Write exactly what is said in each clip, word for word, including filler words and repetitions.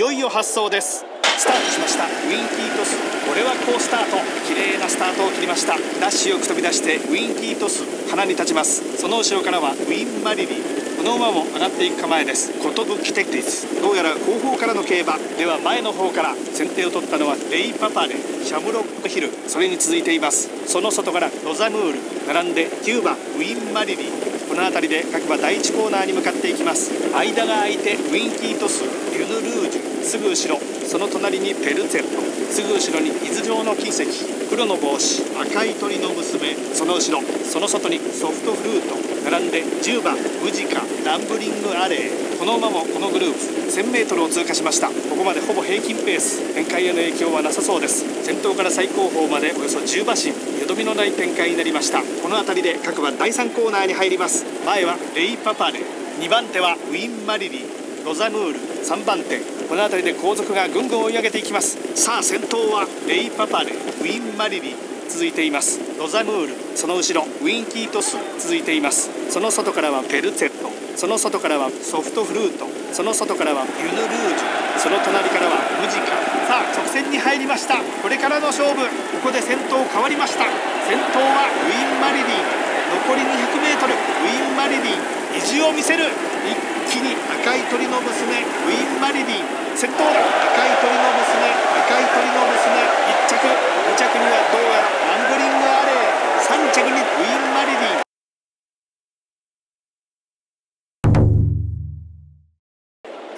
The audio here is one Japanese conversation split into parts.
よいよ発送です。スタートしました。ウィンキートス、これは好スタート。綺麗なスタートを切りました。ダッシュよく飛び出してウィンキートス、鼻に立ちます。その後ろからはウィンマリリー、この馬も上がっていく構えです。ことぶきテクティス、どうやら後方からの競馬では前の方から先手を取ったのはレイパパレ、シャムロックヒル、それに続いています。その外からロザムール、並んできゅうばんウィンマリリー、この辺りで各馬だいいちコーナーに向かっていきます。間が空いてウィンキートス、リュヌルージュ、すぐ後ろ、その隣にペルツェット、すぐ後ろに伊豆城の金石、黒の帽子、赤い鳥の娘、その後ろ、その外にソフトフルート、並んでじゅうばんウジカ、ランブリングアレー、この馬もこのグループ せんメートル を通過しました。ここまでほぼ平均ペース、展開への影響はなさそうです。先頭から最後方までおよそじゅうばしん、よどみのない展開になりました。この辺りで各馬だいさんコーナーに入ります。前はレイパパレ、にばんてはウィンマリリー、ロザムール、さんばんて、この辺りで後続がぐんぐん追い上げていきます。さあ先頭はレイパパレ、ウィンマリリー続いています。ロザムール、その後ろウィンキートス続いています。その外からはペルツェット、その外からはソフトフルート、その外からはユヌルージュ、その隣からはムジカ。さあ直線に入りました。これからの勝負、ここで先頭変わりました。先頭はウィンマリリー、残り にひゃくメートル ウィンマリリー、意地を見せる。一気に赤い鳥の娘ウィンマリリー先頭だ。赤い鳥の娘、赤い鳥の娘いっちゃく、にちゃくにはどうやらランブリングアレー、さんちゃくにウィンマリ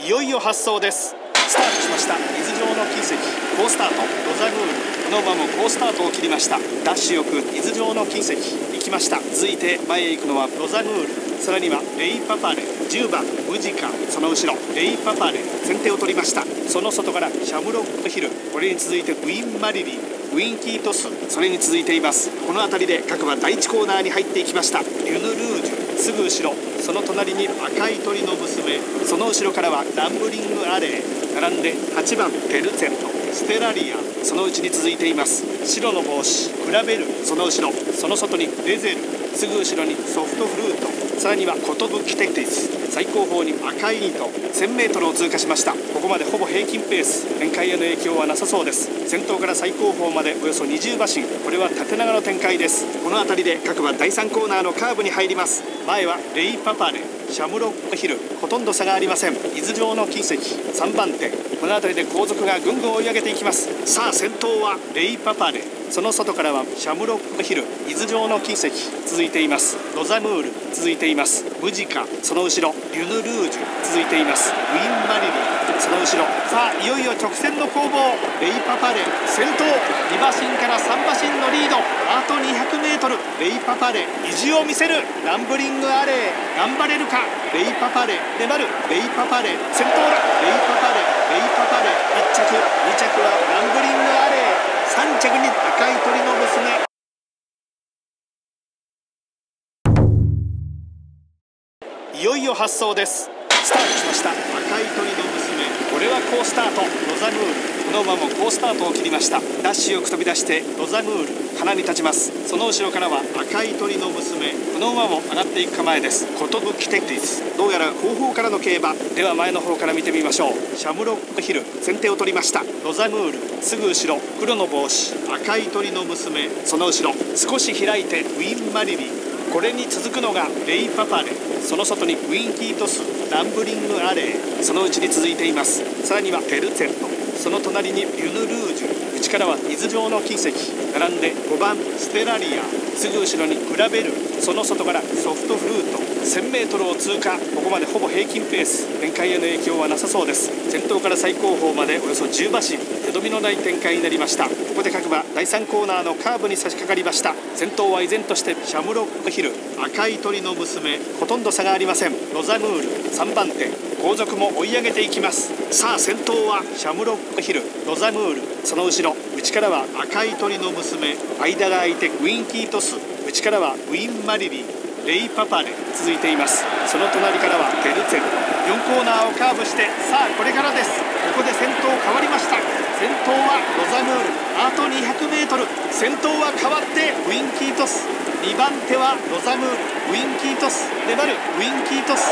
リー。いよいよ発走です。スタートしました。伊豆城の金石、好スタート。ロザムール、この馬も好スタートを切りました。ダッシュよく伊豆城の金石行きました。続いて前へ行くのはロザムール、さらにはレイパパレ、じゅうばんムジカ、その後ろレイパパレ、先手を取りました。その外からシャムロックヒル、これに続いてウィンマリリー、ウィンキートス、それに続いています。この辺りで各馬だいいちコーナーに入っていきました。リュヌルージュ、すぐ後ろ、その隣に赤い鳥の娘、その後ろからはランブリングアレー、並んではちばんペルツェント、ステラリア、そのうちに続いています。白の帽子グラベル、その後ろ、その外にレゼル、すぐ後ろにソフトフルート、さらにはことぶきテクティス、最後方に赤いニと せんメートル を通過しました。ここまでほぼ平均ペース、展開への影響はなさそうです。先頭から最後方までおよそにじゅうばしん、これは縦長の展開です。この辺りで各馬だいさんコーナーのカーブに入ります。前はレイパパレ、シャムロックヒル、ほとんど差がありません。伊豆城の金石、さんばんて、この辺りで後続がぐんぐん追い上げていきます。さあ先頭はレイパパレ、その外からはシャムロックヒル、伊豆城の金石続いています。ロザムール続いています。ムジカ、その後ろリュヌルージュ続いています。ウィンマリリー、その後ろ。さあいよいよ直線の攻防、レイパパレ先頭、にばしんからさんばしんのリード、あと にひゃくメートル。 レイパパレ意地を見せる。ランブリングアレー頑張れるか。レイパパレ粘る。レイパパレ先頭だ。レイパパレ、レイパパレいっちゃく、にちゃくはランブリングアレー、さんちゃくに赤い鳥の娘。いよいよ発送です。スタートしました。赤い鳥の娘、これは好スタート。ロザムール、この馬も好スタートを切りました。ダッシュよく飛び出してロザムール、鼻に立ちます。その後ろからは赤い鳥の娘、この馬も上がっていく構えです。ことぶきテクティス、どうやら後方からの競馬では前の方から見てみましょう。シャムロックヒル先手を取りました。ロザムールすぐ後ろ、黒の帽子赤い鳥の娘、その後ろ少し開いてウィンマリリー、これに続くのがレイパパレ、その外にウィンキートス、ランブリングアレー、そのうちに続いています。さらにはペルツェット、その隣にリュヌルージュ、内からは伊豆城の金石、並んでごばんステラリア、すぐ後ろにグラベル、その外からソフトフルート、 せんメートル を通過。ここまでほぼ平均ペース、展開への影響はなさそうです。先頭から最後方までおよそじゅうばしん、よどみのない展開になりました。ここで各馬だいさんコーナーのカーブに差し掛かりました。先頭は依然としてシャムロックヒル、赤い鳥の娘、ほとんど差がありません。ロザムールさんばんて、後続も追い上げていきます。さあ先頭はシャムロックヒル、ロザムール、その後ろ内からは赤い鳥の娘、間が空いてウィンキートス、内からはウィンマリリー、レイパパレ続いています。その隣からはペルツェル、よんコーナーをカーブして、さあこれからです。ここで先頭変わりました。先頭はロザムール、あと にひゃくメートル 先頭は変わってウィンキートス、にばんてはロザムール、ウィンキートス粘る。ウィンキートス